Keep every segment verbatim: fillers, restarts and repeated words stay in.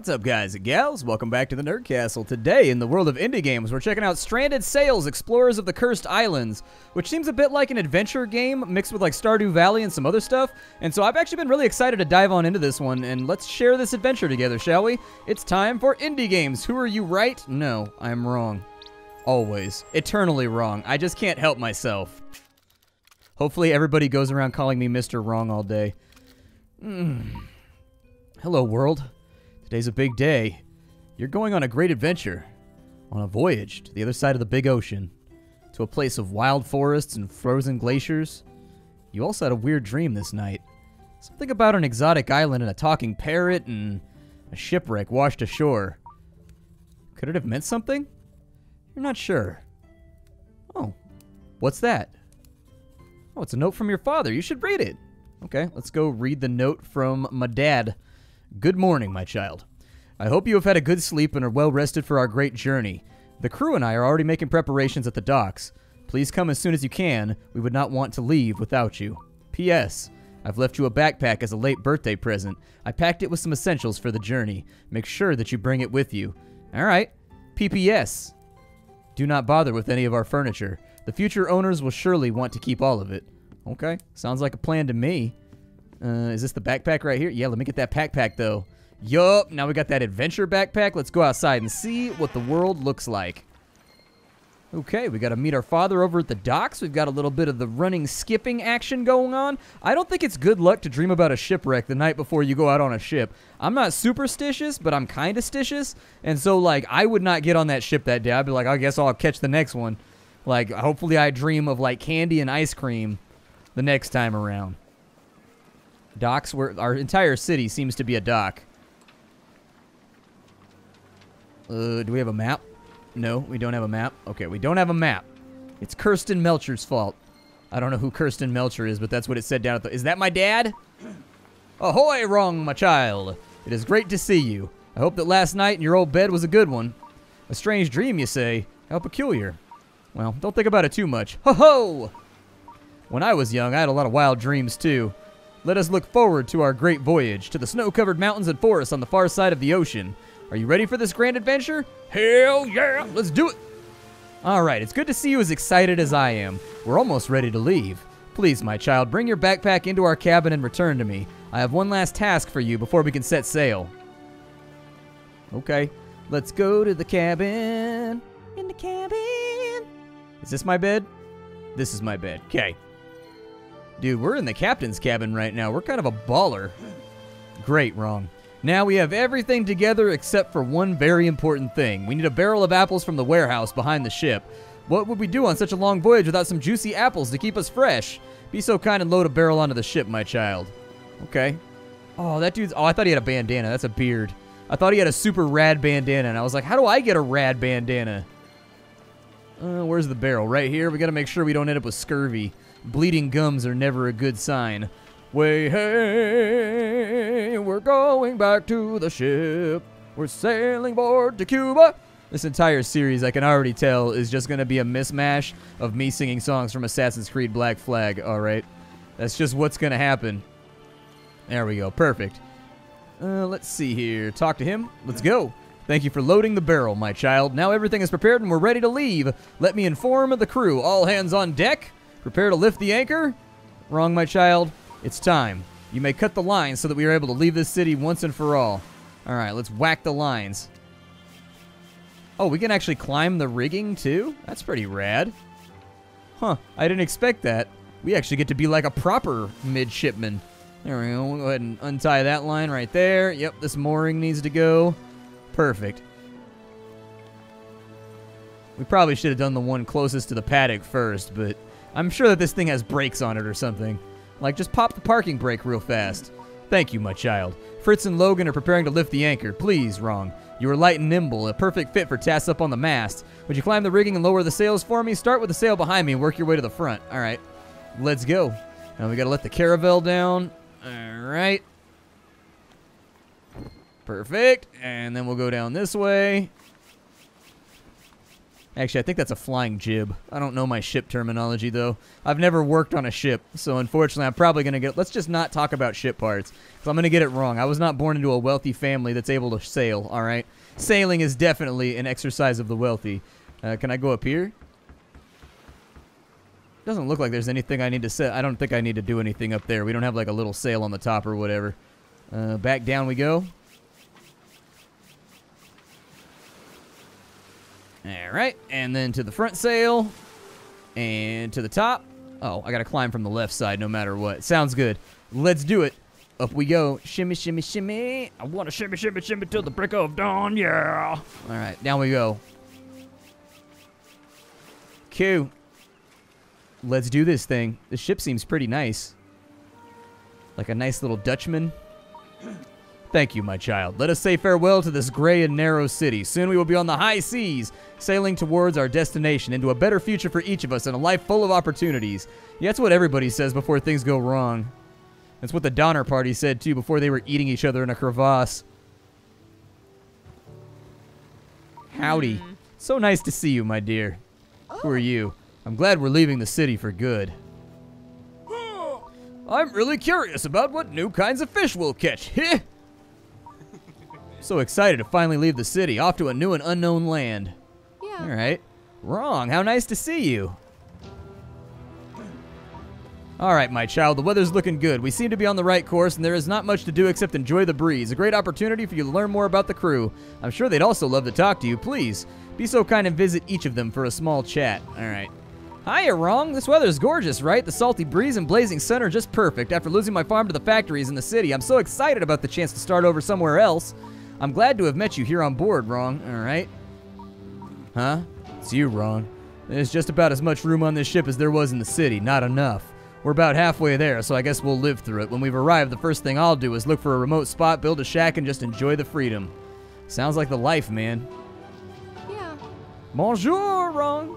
What's up, guys and gals? Welcome back to the Nerd Castle. Today, in the world of indie games, we're checking out Stranded Sails, Explorers of the Cursed Islands, which seems a bit like an adventure game mixed with like Stardew Valley and some other stuff. And so I've actually been really excited to dive on into this one, and let's share this adventure together, shall we? It's time for indie games. Who are you, right? No, I'm wrong. Always. Eternally wrong. I just can't help myself. Hopefully everybody goes around calling me Mister Wrong all day. Mm. Hello, world. Today's a big day. You're going on a great adventure, on a voyage to the other side of the big ocean, to a place of wild forests and frozen glaciers. You also had a weird dream this night. Something about an exotic island and a talking parrot and a shipwreck washed ashore. Could it have meant something? You're not sure. Oh, what's that? Oh, it's a note from your father. You should read it. Okay, let's go read the note from my dad. Good morning, my child. I hope you have had a good sleep and are well rested for our great journey. The crew and I are already making preparations at the docks. Please come as soon as you can. We would not want to leave without you. P S. I've left you a backpack as a late birthday present. I packed it with some essentials for the journey. Make sure that you bring it with you. Alright. P P S. Do not bother with any of our furniture. The future owners will surely want to keep all of it. Okay. Sounds like a plan to me. Uh, is this the backpack right here? Yeah, let me get that backpack, though. Yup, now we got that adventure backpack. Let's go outside and see what the world looks like. Okay, we got to meet our father over at the docks. We've got a little bit of the running, skipping action going on. I don't think it's good luck to dream about a shipwreck the night before you go out on a ship. I'm not superstitious, but I'm kind of stitious. And so, like, I would not get on that ship that day. I'd be like, I guess I'll catch the next one. Like, hopefully I dream of, like, candy and ice cream the next time around. Docks, where our entire city seems to be a dock. Uh, do we have a map? No, we don't have a map. Okay, we don't have a map. It's Kirsten Melcher's fault. I don't know who Kirsten Melcher is, but that's what it said down at the... Is that my dad? Ahoy, Wrong, my child. It is great to see you. I hope that last night in your old bed was a good one. A strange dream, you say? How peculiar. Well, don't think about it too much. Ho-ho! When I was young, I had a lot of wild dreams, too. Let us look forward to our great voyage, to the snow-covered mountains and forests on the far side of the ocean. Are you ready for this grand adventure? Hell yeah, let's do it! Alright, it's good to see you as excited as I am. We're almost ready to leave. Please, my child, bring your backpack into our cabin and return to me. I have one last task for you before we can set sail. Okay, let's go to the cabin. In the cabin. Is this my bed? This is my bed, okay. Dude, we're in the captain's cabin right now. We're kind of a baller. Great, Wrong. Now we have everything together except for one very important thing. We need a barrel of apples from the warehouse behind the ship. What would we do on such a long voyage without some juicy apples to keep us fresh? Be so kind and load a barrel onto the ship, my child. Okay. Oh, that dude's... Oh, I thought he had a bandana. That's a beard. I thought he had a super rad bandana, and I was like, how do I get a rad bandana? Uh, where's the barrel? Right here. We gotta make sure we don't end up with scurvy. Bleeding gums are never a good sign. Way hey, we're going back to the ship. We're sailing board to Cuba. This entire series, I can already tell, is just going to be a mismatch of me singing songs from Assassin's Creed Black Flag, alright? That's just what's going to happen. There we go, perfect. Uh, let's see here. Talk to him. Let's go. Thank you for loading the barrel, my child. Now everything is prepared and we're ready to leave. Let me inform the crew. All hands on deck. Prepare to lift the anchor? Wrong, my child. It's time. You may cut the lines so that we are able to leave this city once and for all. Alright, let's whack the lines. Oh, we can actually climb the rigging, too? That's pretty rad. Huh, I didn't expect that. We actually get to be like a proper midshipman. There we go. We'll go ahead and untie that line right there. Yep, this mooring needs to go. Perfect. We probably should have done the one closest to the paddock first, but... I'm sure that this thing has brakes on it or something. Like, just pop the parking brake real fast. Thank you, my child. Fritz and Logan are preparing to lift the anchor. Please, Wrong. You are light and nimble, a perfect fit for tasks up on the mast. Would you climb the rigging and lower the sails for me? Start with the sail behind me and work your way to the front. All right. Let's go. Now we gotta let the caravel down. All right. Perfect. And then we'll go down this way. Actually, I think that's a flying jib. I don't know my ship terminology, though. I've never worked on a ship, so unfortunately I'm probably going to get... Let's just not talk about ship parts, because I'm going to get it wrong. I was not born into a wealthy family that's able to sail, all right? Sailing is definitely an exercise of the wealthy. Uh, can I go up here? Doesn't look like there's anything I need to set. I don't think I need to do anything up there. We don't have, like, a little sail on the top or whatever. Uh, back down we go. All right, and then to the front sail, and to the top. Oh, I gotta climb from the left side no matter what. Sounds good. Let's do it. Up we go. Shimmy, shimmy, shimmy. I wanna shimmy, shimmy, shimmy till the break of dawn, yeah. All right, down we go. Q. Let's do this thing. The ship seems pretty nice. Like a nice little Dutchman. Thank you, my child. Let us say farewell to this gray and narrow city. Soon we will be on the high seas, sailing towards our destination, into a better future for each of us and a life full of opportunities. Yeah, that's what everybody says before things go wrong. That's what the Donner Party said, too, before they were eating each other in a crevasse. Howdy. Mm. So nice to see you, my dear. Oh. Who are you? I'm glad we're leaving the city for good. I'm really curious about what new kinds of fish we'll catch. Heh! So excited to finally leave the city, off to a new and unknown land. Yeah. All right. Wrong. How nice to see you. All right, my child. The weather's looking good. We seem to be on the right course, and there is not much to do except enjoy the breeze. A great opportunity for you to learn more about the crew. I'm sure they'd also love to talk to you. Please, be so kind and visit each of them for a small chat. All right. Hiya, Wrong. This weather's gorgeous, right? The salty breeze and blazing sun are just perfect. After losing my farm to the factories in the city, I'm so excited about the chance to start over somewhere else. I'm glad to have met you here on board, Wrong. All right. Huh? It's you, Wrong. There's just about as much room on this ship as there was in the city. Not enough. We're about halfway there, so I guess we'll live through it. When we've arrived, the first thing I'll do is look for a remote spot, build a shack, and just enjoy the freedom. Sounds like the life, man. Yeah. Bonjour, Wrong.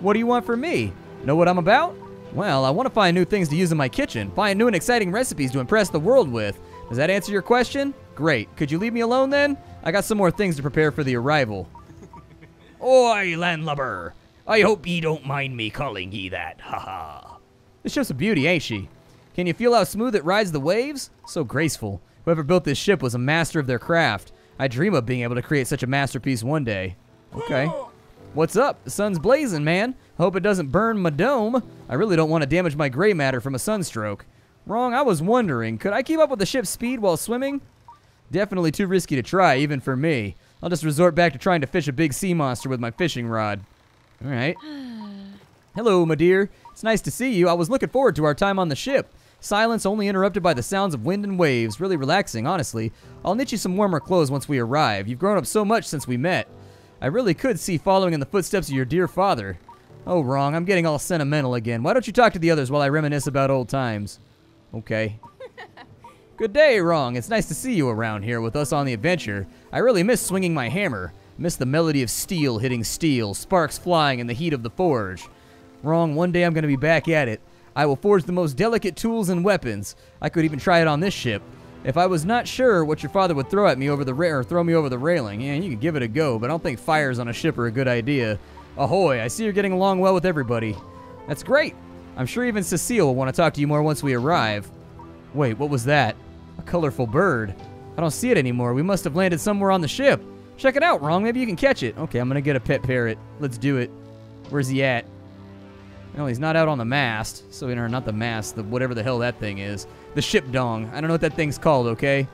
What do you want from me? Know what I'm about? Well, I want to find new things to use in my kitchen. Find new and exciting recipes to impress the world with. Does that answer your question? Great. Could you leave me alone then? I got some more things to prepare for the arrival. Oi, landlubber. I hope ye don't mind me calling ye that. Haha. This ship's a beauty, ain't she? Can you feel how smooth it rides the waves? So graceful. Whoever built this ship was a master of their craft. I dream of being able to create such a masterpiece one day. Okay. What's up? The sun's blazing, man. Hope it doesn't burn my dome. I really don't want to damage my gray matter from a sunstroke. Wrong, I was wondering, could I keep up with the ship's speed while swimming? Definitely too risky to try, even for me. I'll just resort back to trying to fish a big sea monster with my fishing rod. All right. Hello, my dear. It's nice to see you. I was looking forward to our time on the ship. Silence only interrupted by the sounds of wind and waves. Really relaxing, honestly. I'll knit you some warmer clothes once we arrive. You've grown up so much since we met. I really could see following in the footsteps of your dear father. Oh, Wrong, I'm getting all sentimental again. Why don't you talk to the others while I reminisce about old times? Okay. Good day, Wrong. It's nice to see you around here with us on the adventure. I really miss swinging my hammer. Miss the melody of steel hitting steel, sparks flying in the heat of the forge. Wrong, one day I'm going to be back at it. I will forge the most delicate tools and weapons. I could even try it on this ship. If I was not sure what your father would throw at me over the ra- or throw me over the railing, yeah, you could give it a go, but I don't think fires on a ship are a good idea. Ahoy, I see you're getting along well with everybody. That's great. I'm sure even Cecile will want to talk to you more once we arrive. Wait, what was that? A colorful bird. I don't see it anymore. We must have landed somewhere on the ship. Check it out, Wrong. Maybe you can catch it. Okay, I'm going to get a pet parrot. Let's do it. Where's he at? No, he's not out on the mast. So, you know, not the mast, the whatever the hell that thing is. The ship dong. I don't know what that thing's called, okay?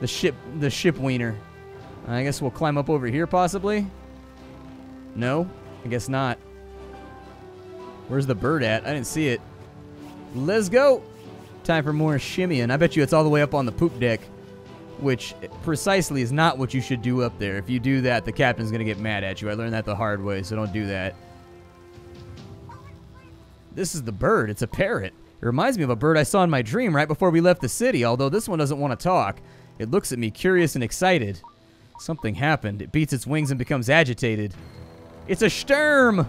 The ship, the ship wiener. I guess we'll climb up over here, possibly? No? I guess not. Where's the bird at? I didn't see it. Let's go! Time for more shimmying. I bet you it's all the way up on the poop deck, which precisely is not what you should do up there. If you do that, the captain's gonna get mad at you. I learned that the hard way, so don't do that. This is the bird. It's a parrot. It reminds me of a bird I saw in my dream right before we left the city, although this one doesn't want to talk. It looks at me curious and excited. Something happened. It beats its wings and becomes agitated. It's a Sturm!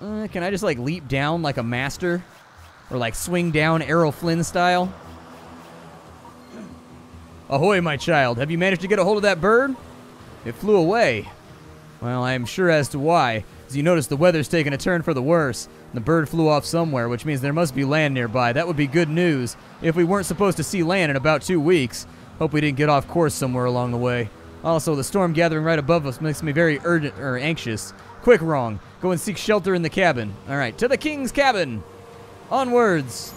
Uh, can I just, like, leap down like a master? Or, like, swing down Errol Flynn style? Ahoy, my child. Have you managed to get a hold of that bird? It flew away. Well, I am sure as to why. As you notice, the weather's taken a turn for the worse. The bird flew off somewhere, which means there must be land nearby. That would be good news if we weren't supposed to see land in about two weeks. Hope we didn't get off course somewhere along the way. Also, the storm gathering right above us makes me very urgent or anxious. Quick, wrong. Go and seek shelter in the cabin. All right, to the king's cabin. Onwards.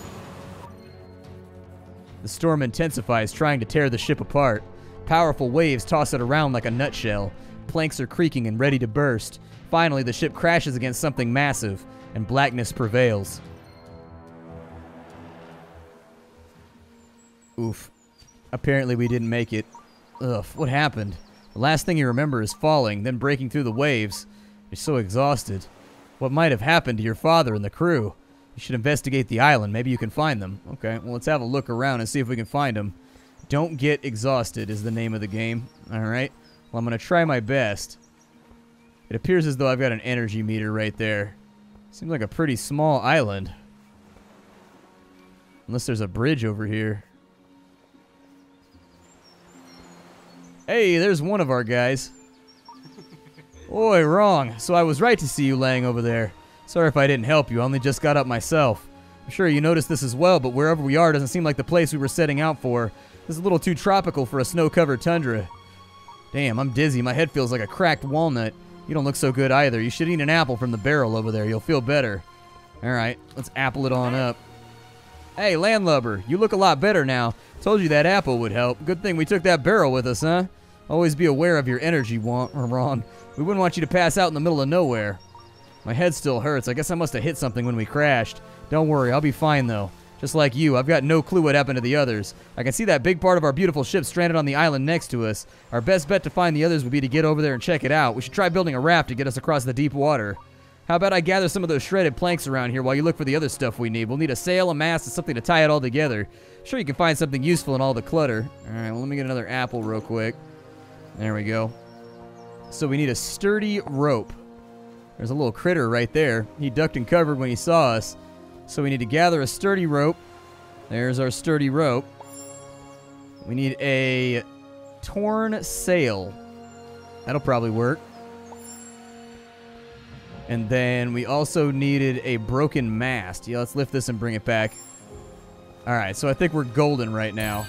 The storm intensifies, trying to tear the ship apart. Powerful waves toss it around like a nutshell. Planks are creaking and ready to burst. Finally, the ship crashes against something massive, and blackness prevails. Oof. Apparently we didn't make it. Ugh, what happened? The last thing you remember is falling, then breaking through the waves. You're so exhausted. What might have happened to your father and the crew? You should investigate the island. Maybe you can find them. Okay, well, let's have a look around and see if we can find them. Don't Get Exhausted is the name of the game. All right. Well, I'm going to try my best. It appears as though I've got an energy meter right there. Seems like a pretty small island. Unless there's a bridge over here. Hey, there's one of our guys. Oi, wrong. So I was right to see you laying over there. Sorry if I didn't help you. I only just got up myself. I'm sure you noticed this as well, but wherever we are doesn't seem like the place we were setting out for. This is a little too tropical for a snow-covered tundra. Damn, I'm dizzy. My head feels like a cracked walnut. You don't look so good either. You should eat an apple from the barrel over there. You'll feel better. All right, let's apple it on up. Hey, landlubber, you look a lot better now. Told you that apple would help. Good thing we took that barrel with us, huh? Always be aware of your energy, Ron. We wouldn't want you to pass out in the middle of nowhere. My head still hurts. I guess I must have hit something when we crashed. Don't worry, I'll be fine, though. Just like you, I've got no clue what happened to the others. I can see that big part of our beautiful ship stranded on the island next to us. Our best bet to find the others would be to get over there and check it out. We should try building a raft to get us across the deep water. How about I gather some of those shredded planks around here while you look for the other stuff we need? We'll need a sail, a mast, and something to tie it all together. Sure you can find something useful in all the clutter. All right, well, let me get another apple real quick. There we go. So we need a sturdy rope. There's a little critter right there. He ducked and covered when he saw us. So we need to gather a sturdy rope. There's our sturdy rope. We need a torn sail. That'll probably work. And then we also needed a broken mast. Yeah, let's lift this and bring it back. All right, so I think we're golden right now.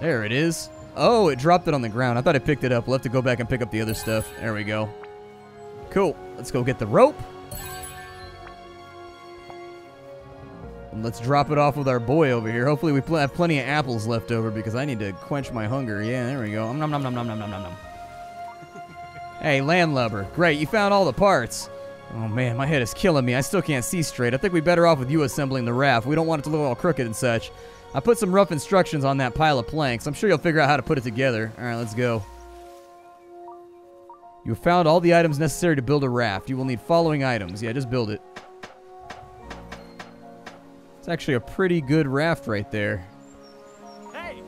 There it is. Oh, it dropped it on the ground. I thought I picked it up. We'll have to go back and pick up the other stuff. There we go. Cool. Let's go get the rope. And let's drop it off with our boy over here. Hopefully we pl- have plenty of apples left over because I need to quench my hunger. Yeah, there we go. Nom, nom, nom, nom, nom, nom, nom, nom. Hey, landlubber. Great, you found all the parts. Oh, man, my head is killing me. I still can't see straight. I think we're better off with you assembling the raft. We don't want it to look all crooked and such. I put some rough instructions on that pile of planks. I'm sure you'll figure out how to put it together. All right, let's go. You have found all the items necessary to build a raft. You will need following items. Yeah, just build it. It's actually a pretty good raft right there. Hey!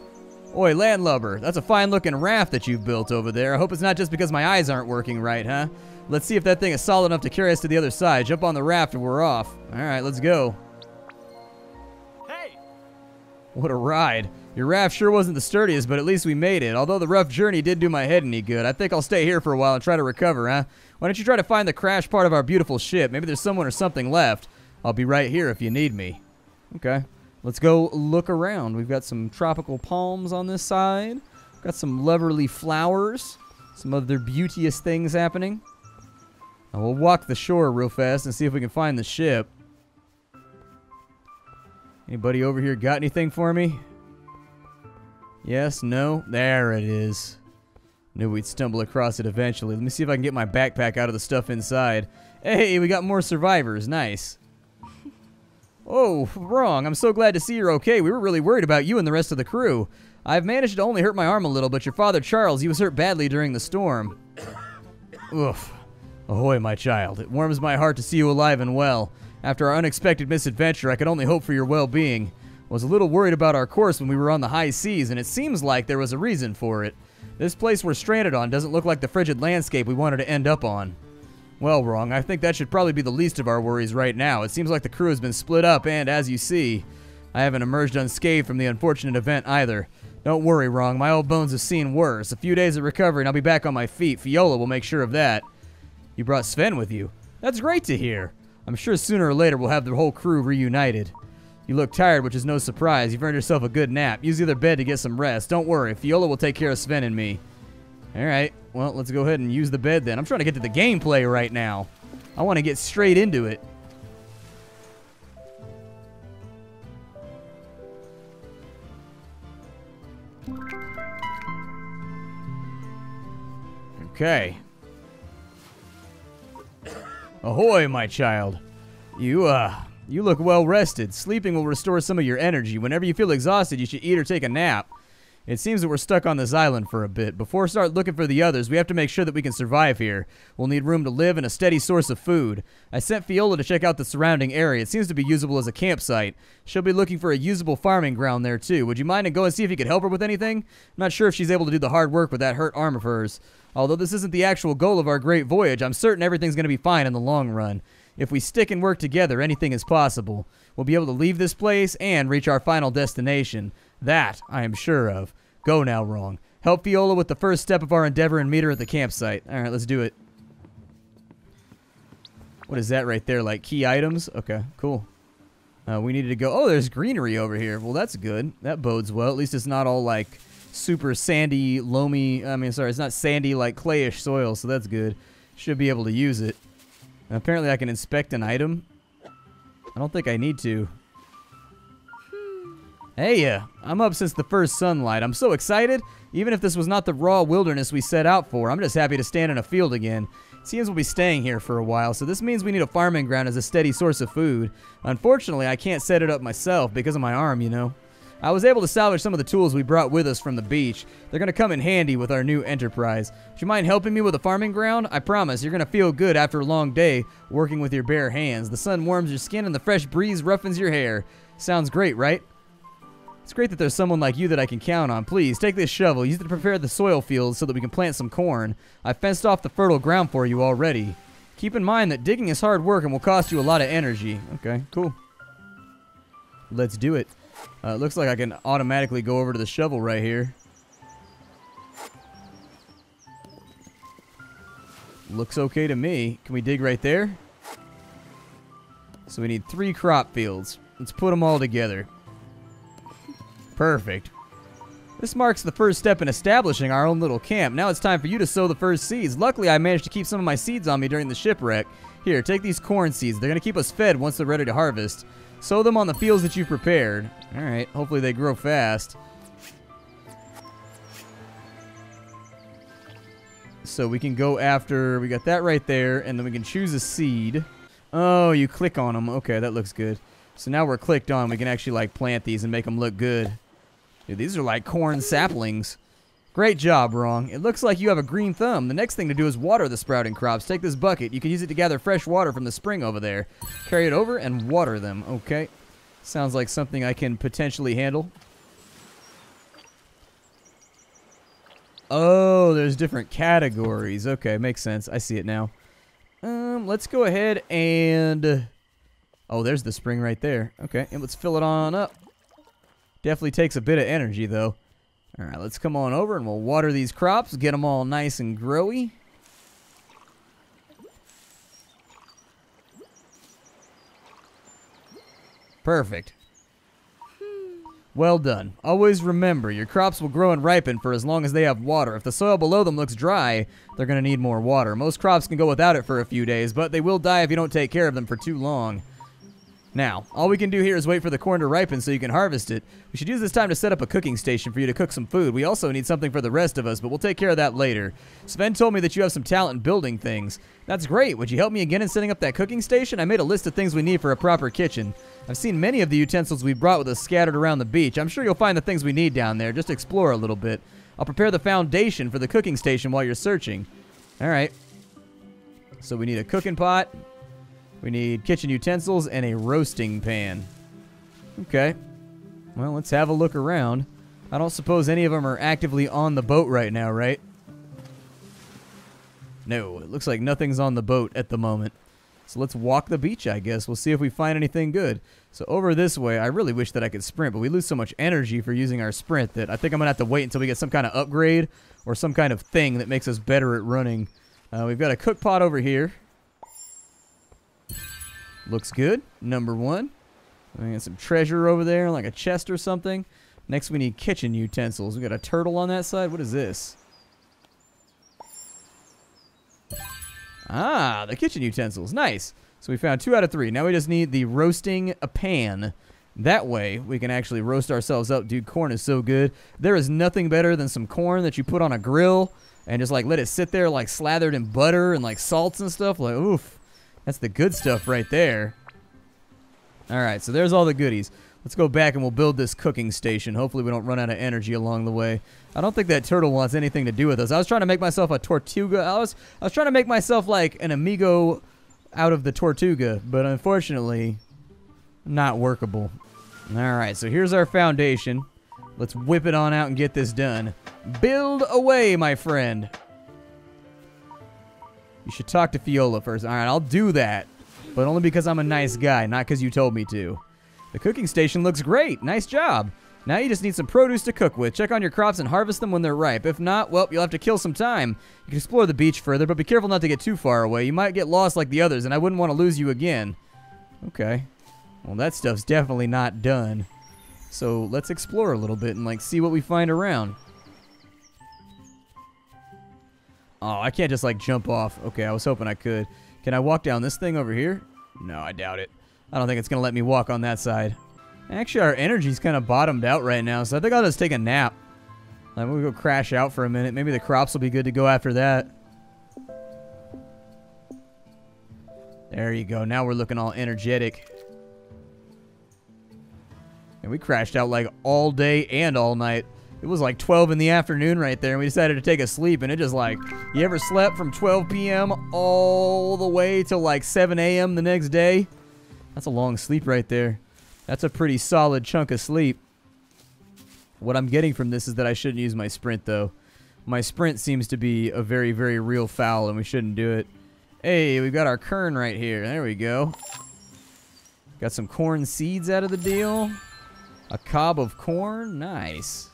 Oi, landlubber, that's a fine-looking raft that you've built over there. I hope it's not just because my eyes aren't working right, huh? Let's see if that thing is solid enough to carry us to the other side. Jump on the raft and we're off. All right, let's go. Hey! What a ride. Your raft sure wasn't the sturdiest, but at least we made it. Although the rough journey did do my head any good. I think I'll stay here for a while and try to recover, huh? Why don't you try to find the crash part of our beautiful ship? Maybe there's someone or something left. I'll be right here if you need me. Okay, let's go look around. We've got some tropical palms on this side. We've got some lovely flowers. Some other beauteous things happening. Now we'll walk the shore real fast and see if we can find the ship. Anybody over here got anything for me? Yes, no, there it is. Knew we'd stumble across it eventually. Let me see if I can get my backpack out of the stuff inside. Hey, we got more survivors, nice. Oh, wrong. I'm so glad to see you're okay. We were really worried about you and the rest of the crew. I've managed to only hurt my arm a little, but your father, Charles, he was hurt badly during the storm. Oof. Ahoy, my child. It warms my heart to see you alive and well. After our unexpected misadventure, I could only hope for your well-being. I was a little worried about our course when we were on the high seas, and it seems like there was a reason for it. This place we're stranded on doesn't look like the frigid landscape we wanted to end up on. Well, wrong. I think that should probably be the least of our worries right now. It seems like the crew has been split up, and as you see, I haven't emerged unscathed from the unfortunate event either. Don't worry, Wrong. My old bones have seen worse. A few days of recovery and I'll be back on my feet. Fiola will make sure of that. You brought Sven with you. That's great to hear. I'm sure sooner or later we'll have the whole crew reunited. You look tired, which is no surprise. You've earned yourself a good nap. Use the other bed to get some rest. Don't worry. Fiola will take care of Sven and me. All right. Well, let's go ahead and use the bed then. I'm trying to get to the gameplay right now. I want to get straight into it. Okay. Ahoy, my child. You, uh, you look well rested. Sleeping will restore some of your energy. Whenever you feel exhausted, you should eat or take a nap. It seems that we're stuck on this island for a bit. Before we start looking for the others, we have to make sure that we can survive here. We'll need room to live and a steady source of food. I sent Fiola to check out the surrounding area. It seems to be usable as a campsite. She'll be looking for a usable farming ground there, too. Would you mind and go and see if you could help her with anything? I'm not sure if she's able to do the hard work with that hurt arm of hers. Although this isn't the actual goal of our great voyage, I'm certain everything's going to be fine in the long run. If we stick and work together, anything is possible. We'll be able to leave this place and reach our final destination. That, I am sure of. Go now, Wrong. Help Fiola with the first step of our endeavor and meet her at the campsite. All right, let's do it. What is that right there, like key items? Okay, cool. Uh, we needed to go... Oh, there's greenery over here. Well, that's good. That bodes well. At least it's not all like... super sandy, loamy, I mean, sorry, it's not sandy, like clayish soil, so that's good. Should be able to use it. And apparently I can inspect an item. I don't think I need to. Hey, uh, I'm up since the first sunlight. I'm so excited. Even if this was not the raw wilderness we set out for, I'm just happy to stand in a field again. It seems we'll be staying here for a while, so this means we need a farming ground as a steady source of food. Unfortunately, I can't set it up myself because of my arm, you know. I was able to salvage some of the tools we brought with us from the beach. They're going to come in handy with our new enterprise. Do you mind helping me with a farming ground? I promise, you're going to feel good after a long day working with your bare hands. The sun warms your skin and the fresh breeze roughens your hair. Sounds great, right? It's great that there's someone like you that I can count on. Please, take this shovel. Use it to prepare the soil field so that we can plant some corn. I fenced off the fertile ground for you already. Keep in mind that digging is hard work and will cost you a lot of energy. Okay, cool. Let's do it. Uh, it looks like I can automatically go over to the shovel right here. Looks okay to me. Can we dig right there? So we need three crop fields. Let's put them all together. Perfect. This marks the first step in establishing our own little camp. Now it's time for you to sow the first seeds. Luckily, I managed to keep some of my seeds on me during the shipwreck. Here, take these corn seeds. They're going to keep us fed once they're ready to harvest. Sow them on the fields that you've prepared. All right, hopefully they grow fast. So we can go after, we got that right there, and then we can choose a seed. Oh, you click on them. Okay, that looks good. So now we're clicked on. We can actually, like, plant these and make them look good. Dude, these are like corn saplings. Great job, Wrong. It looks like you have a green thumb. The next thing to do is water the sprouting crops. Take this bucket. You can use it to gather fresh water from the spring over there. Carry it over and water them. Okay. Sounds like something I can potentially handle. Oh, there's different categories. Okay, makes sense. I see it now. Um, let's go ahead and... Oh, there's the spring right there. Okay, and let's fill it on up. Definitely takes a bit of energy, though. All right, let's come on over and we'll water these crops, get them all nice and growy. Perfect. Well done. Always remember, your crops will grow and ripen for as long as they have water. If the soil below them looks dry, they're going to need more water. Most crops can go without it for a few days, but they will die if you don't take care of them for too long. Now, all we can do here is wait for the corn to ripen so you can harvest it. We should use this time to set up a cooking station for you to cook some food. We also need something for the rest of us, but we'll take care of that later. Sven told me that you have some talent in building things. That's great. Would you help me again in setting up that cooking station? I made a list of things we need for a proper kitchen. I've seen many of the utensils we brought with us scattered around the beach. I'm sure you'll find the things we need down there. Just explore a little bit. I'll prepare the foundation for the cooking station while you're searching. All right. So we need a cooking pot. We need kitchen utensils and a roasting pan. Okay. Well, let's have a look around. I don't suppose any of them are actively on the boat right now, right? No, it looks like nothing's on the boat at the moment. So let's walk the beach, I guess. We'll see if we find anything good. So over this way, I really wish that I could sprint, but we lose so much energy for using our sprint that I think I'm going to have to wait until we get some kind of upgrade or some kind of thing that makes us better at running. Uh, we've got a cook pot over here. Looks good. Number one. We got some treasure over there, like a chest or something. Next, we need kitchen utensils. We got a turtle on that side. What is this? Ah, the kitchen utensils. Nice. So we found two out of three. Now we just need the roasting a pan. That way, we can actually roast ourselves up. Dude, corn is so good. There is nothing better than some corn that you put on a grill and just, like, let it sit there, like, slathered in butter and, like, salts and stuff. Like, oof. That's the good stuff right there. All right, so there's all the goodies. Let's go back and we'll build this cooking station. Hopefully we don't run out of energy along the way. I don't think that turtle wants anything to do with us. I was trying to make myself a tortuga. I was, I was trying to make myself like an amigo out of the tortuga, but unfortunately, not workable. All right, so here's our foundation. Let's whip it on out and get this done. Build away, my friend. You should talk to Fiola first. All right, I'll do that, but only because I'm a nice guy, not because you told me to. The cooking station looks great. Nice job. Now you just need some produce to cook with. Check on your crops and harvest them when they're ripe. If not, well, you'll have to kill some time. You can explore the beach further, but be careful not to get too far away. You might get lost like the others, and I wouldn't want to lose you again. Okay. Well, that stuff's definitely not done. So let's explore a little bit and, like, see what we find around. Oh, I can't just, like, jump off. Okay, I was hoping I could. Can I walk down this thing over here? No, I doubt it. I don't think it's going to let me walk on that side. Actually, our energy's kind of bottomed out right now, so I think I'll just take a nap. I'm going to go crash out for a minute. Maybe the crops will be good to go after that. There you go. Now we're looking all energetic. And we crashed out like all day and all night. It was like twelve in the afternoon right there, and we decided to take a sleep, and it just like, you ever slept from twelve p m all the way till like seven a m the next day? That's a long sleep right there. That's a pretty solid chunk of sleep. What I'm getting from this is that I shouldn't use my sprint, though. My sprint seems to be a very, very real foul, and we shouldn't do it. Hey, we've got our kern right here. There we go. Got some corn seeds out of the deal. A cob of corn. Nice.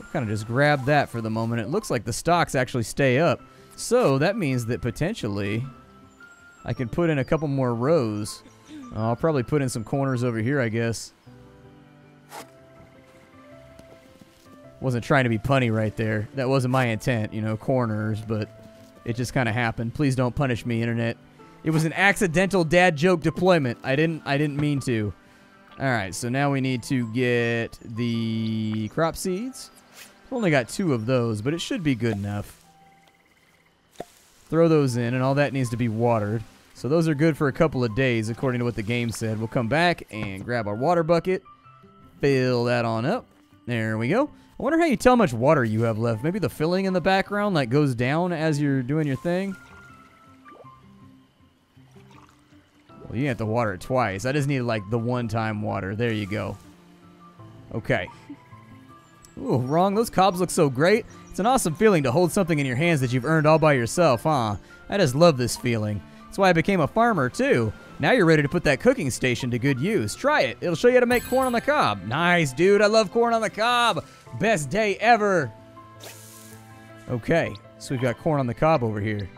We'll kind of just grab that for the moment. It looks like the stalks actually stay up. So that means that potentially I can put in a couple more rows. Uh, I'll probably put in some corners over here, I guess. Wasn't trying to be punny right there. That wasn't my intent, you know, corners, but it just kind of happened. Please don't punish me, Internet. It was an accidental dad joke deployment. I didn't, I didn't mean to. All right, so now we need to get the crop seeds. I've only got two of those, but it should be good enough. Throw those in, and all that needs to be watered. So those are good for a couple of days, according to what the game said. We'll come back and grab our water bucket. Fill that on up. There we go. I wonder how you tell how much water you have left. Maybe the filling in the background, like, goes down as you're doing your thing. Well, you have to water it twice. I just need, like, the one-time water. There you go. Okay. Ooh, wrong. Those cobs look so great. It's an awesome feeling to hold something in your hands that you've earned all by yourself, huh? I just love this feeling. That's why I became a farmer, too. Now you're ready to put that cooking station to good use. Try it. It'll show you how to make corn on the cob. Nice, dude. I love corn on the cob. Best day ever. Okay, so we've got corn on the cob over here.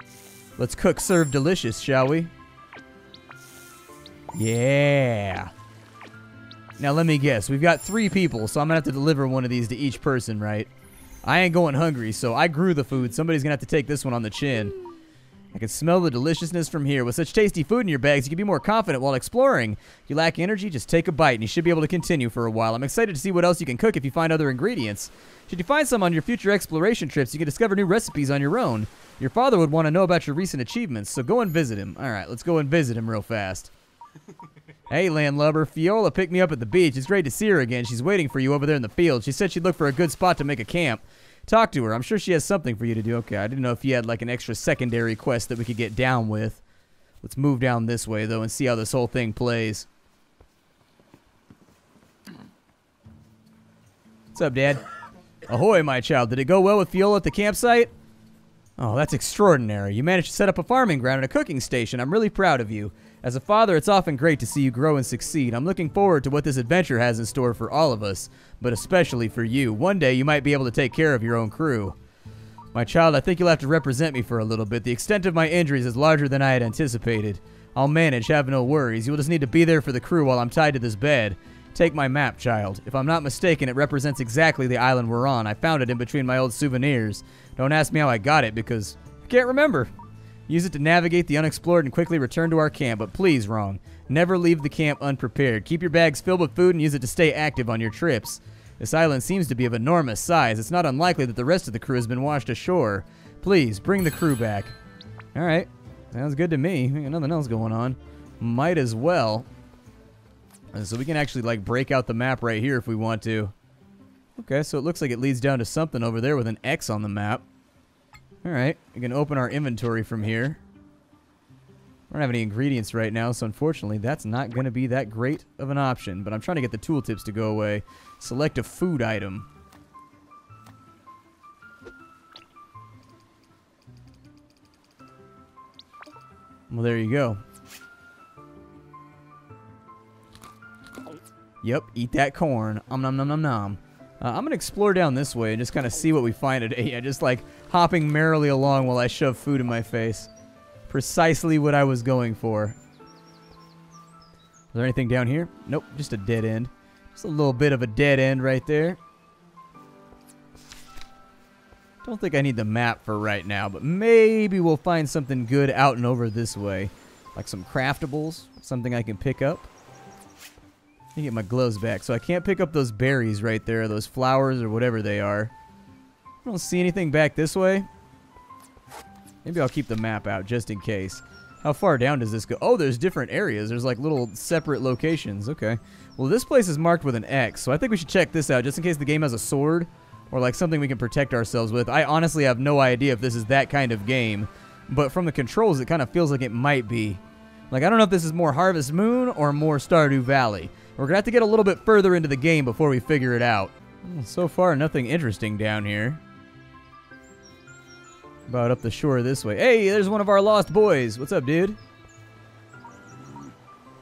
Let's cook, serve, delicious, shall we? Yeah. Now let me guess. We've got three people, so I'm going to have to deliver one of these to each person, right? I ain't going hungry, so I grew the food. Somebody's going to have to take this one on the chin. I can smell the deliciousness from here. With such tasty food in your bags, you can be more confident while exploring. If you lack energy, just take a bite, and you should be able to continue for a while. I'm excited to see what else you can cook if you find other ingredients. Should you find some on your future exploration trips, you can discover new recipes on your own. Your father would want to know about your recent achievements, so go and visit him. All right, let's go and visit him real fast. Hey, landlubber. Fiola picked me up at the beach. It's great to see her again. She's waiting for you over there in the field. She said she'd look for a good spot to make a camp. Talk to her. I'm sure she has something for you to do. Okay, I didn't know if you had like an extra secondary quest that we could get down with. Let's move down this way, though, and see how this whole thing plays. What's up, Dad? Ahoy, my child. Did it go well with Fiola at the campsite? Oh, that's extraordinary. You managed to set up a farming ground and a cooking station. I'm really proud of you. As a father, it's often great to see you grow and succeed. I'm looking forward to what this adventure has in store for all of us, but especially for you. One day, you might be able to take care of your own crew. My child, I think you'll have to represent me for a little bit. The extent of my injuries is larger than I had anticipated. I'll manage, have no worries. You'll just need to be there for the crew while I'm tied to this bed. Take my map, child. If I'm not mistaken, it represents exactly the island we're on. I found it in between my old souvenirs. Don't ask me how I got it, because I can't remember. Use it to navigate the unexplored and quickly return to our camp, but please, Wrong. Never leave the camp unprepared. Keep your bags filled with food and use it to stay active on your trips. This island seems to be of enormous size. It's not unlikely that the rest of the crew has been washed ashore. Please, bring the crew back. All right. Sounds good to me. We got nothing else going on. Might as well. So we can actually, like, break out the map right here if we want to. Okay, so it looks like it leads down to something over there with an X on the map. All right. We can open our inventory from here. I don't have any ingredients right now, so unfortunately that's not going to be that great of an option. But I'm trying to get the tooltips to go away. Select a food item. Well, there you go. Yep, eat that corn. Om nom nom nom nom. Uh, I'm going to explore down this way and just kind of see what we find today. Yeah, just like hopping merrily along while I shove food in my face. Precisely what I was going for. Is there anything down here? Nope, just a dead end. Just a little bit of a dead end right there. Don't think I need the map for right now, but maybe we'll find something good out and over this way. Like some craftables, something I can pick up. Let me get my gloves back, so I can't pick up those berries right there, those flowers or whatever they are. I don't see anything back this way. Maybe I'll keep the map out just in case. How far down does this go? Oh, there's different areas. There's like little separate locations. Okay. Well, this place is marked with an X, so I think we should check this out just in case the game has a sword or like something we can protect ourselves with. I honestly have no idea if this is that kind of game, but from the controls, it kind of feels like it might be. Like, I don't know if this is more Harvest Moon or more Stardew Valley. We're going to have to get a little bit further into the game before we figure it out. So far, nothing interesting down here. About up the shore this way. Hey, there's one of our lost boys. What's up, dude?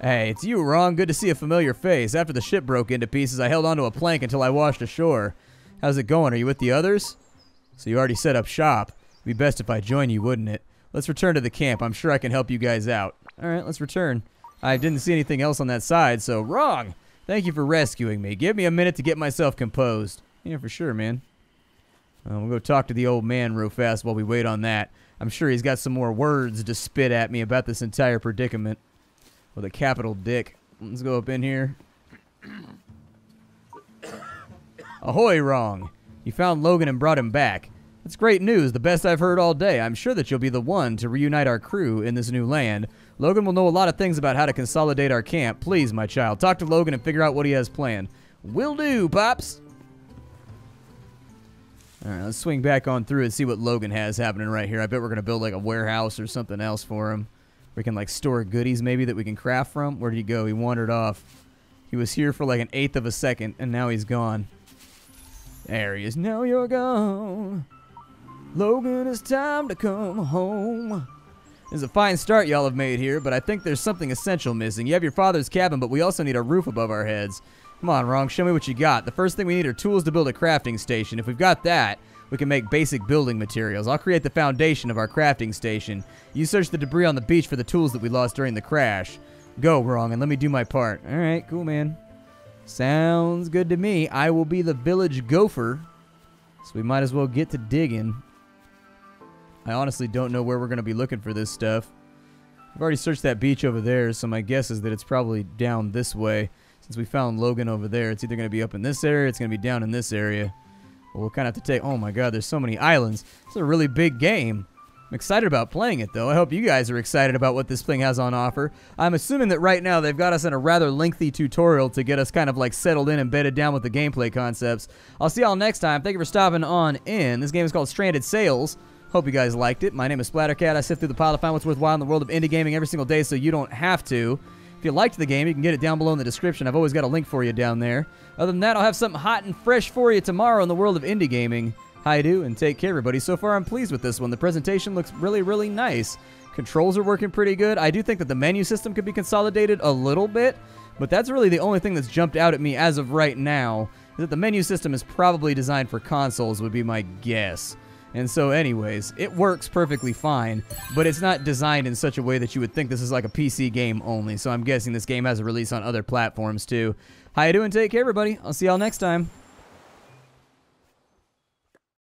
Hey, it's you, Wrong. Good to see a familiar face. After the ship broke into pieces, I held onto a plank until I washed ashore. How's it going? Are you with the others? So you already set up shop. It'd be best if I join you, wouldn't it? Let's return to the camp. I'm sure I can help you guys out. All right, let's return. I didn't see anything else on that side, so Wrong. Thank you for rescuing me. Give me a minute to get myself composed. Yeah, for sure, man. Uh, we'll go talk to the old man real fast while we wait on that. I'm sure he's got some more words to spit at me about this entire predicament. With a capital dick. Let's go up in here. Ahoy, Wrong. You found Logan and brought him back. That's great news, the best I've heard all day. I'm sure that you'll be the one to reunite our crew in this new land. Logan will know a lot of things about how to consolidate our camp. Please, my child, talk to Logan and figure out what he has planned. Will do, Pops. All right, let's swing back on through and see what Logan has happening right here. I bet we're going to build like a warehouse or something else for him. We can like store goodies maybe that we can craft from. Where did he go? He wandered off. He was here for like an eighth of a second, and now he's gone. There he is. Now you're gone. Logan, it's time to come home. There's a fine start y'all have made here, but I think there's something essential missing. You have your father's cabin, but we also need a roof above our heads. Come on, Wrong, show me what you got. The first thing we need are tools to build a crafting station. If we've got that, we can make basic building materials. I'll create the foundation of our crafting station. You search the debris on the beach for the tools that we lost during the crash. Go, Wrong, and let me do my part. All right, cool, man. Sounds good to me. I will be the village gopher, so we might as well get to digging. I honestly don't know where we're going to be looking for this stuff. I've already searched that beach over there, so my guess is that it's probably down this way. Since we found Logan over there, it's either going to be up in this area, it's going to be down in this area. But we'll kind of have to take... Oh my god, there's so many islands. It's a really big game. I'm excited about playing it, though. I hope you guys are excited about what this thing has on offer. I'm assuming that right now they've got us in a rather lengthy tutorial to get us kind of like settled in and bedded down with the gameplay concepts. I'll see y'all next time. Thank you for stopping on in. This game is called Stranded Sails. Hope you guys liked it. My name is Splattercat. I sift through the pile to find what's worthwhile in the world of indie gaming every single day so you don't have to. If you liked the game, you can get it down below in the description. I've always got a link for you down there. Other than that, I'll have something hot and fresh for you tomorrow in the world of indie gaming. Hi do, and take care, everybody. So far, I'm pleased with this one. The presentation looks really, really nice. Controls are working pretty good. I do think that the menu system could be consolidated a little bit, but that's really the only thing that's jumped out at me as of right now, is that the menu system is probably designed for consoles, would be my guess. And so anyways, it works perfectly fine, but it's not designed in such a way that you would think this is like a P C game only, so I'm guessing this game has a release on other platforms too. How you doing? Take care, everybody. I'll see y'all next time.